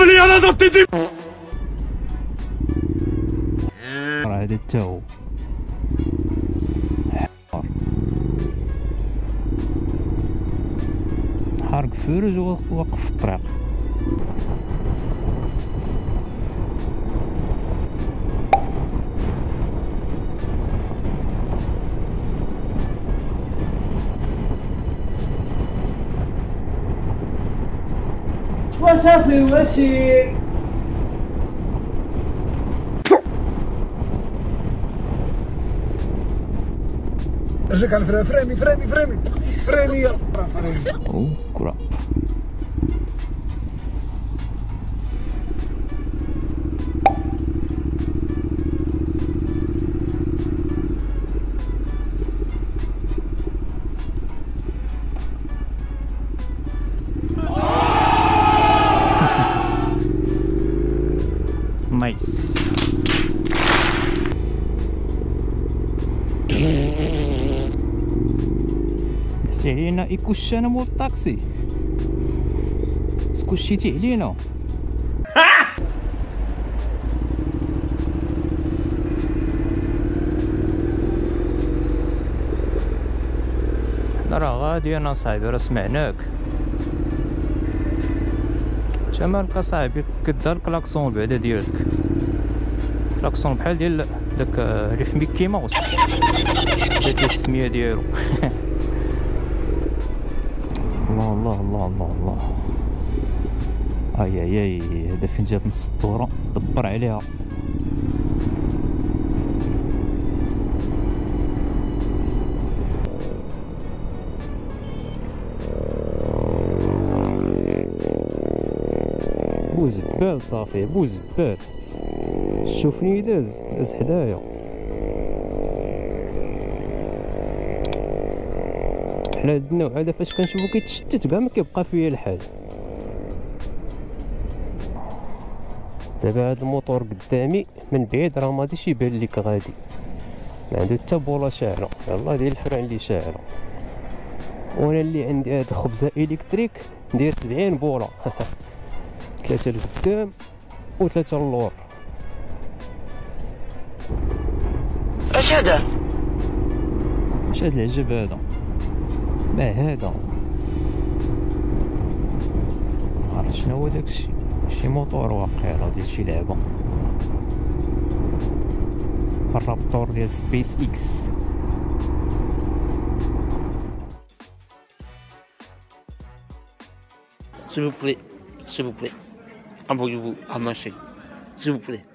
باليالا ده بتدي هذا التو حارق فيروز ووقف في الطريق. وصافي وشي رجعك على الفرامي فرامي فرامي فرامي فرامي يا فرامي. أو كرة نايس. تحتي علينا يكوشانا مول الطاكسي سكوشيتي علينا. حنا راه غادي انا صاحبي راه سمعناك تا مالك صاحبي كدا الكلاكسون بعدا ديالك كلاكسون بحال ديال داك ريف ميكي ماوس جات السميه ديالو. الله الله الله الله الله اي اي اي هذا فين جات من السطوره دبر عليها. بوزبال صافي بوزبال شوفني داز داز حدايا حنا هاد النوع هذا فاش كنشوفو كيتشتت كاع ما كيبقى فيا الحال. دابا هاد الموطور قدامي من بعيد راه ماغاديش يبان ليك غادي ما عندو حتى بولا شاعره يلاه ديال الفران اللي شاعره وانا اللي عندي هاد الخبزه الكتريك ندير 70 بولا 3 لقدام و 3 للور. اش هذا؟ اش هاد العجب هذا؟ ما هذا؟ معرفت شنو هو داكشي شي موطور واقيلا ديال شي لعبه الرابطور ديال سبيس اكس. سي بلي سي بلي. Envoyez-vous à manger, s'il vous plaît.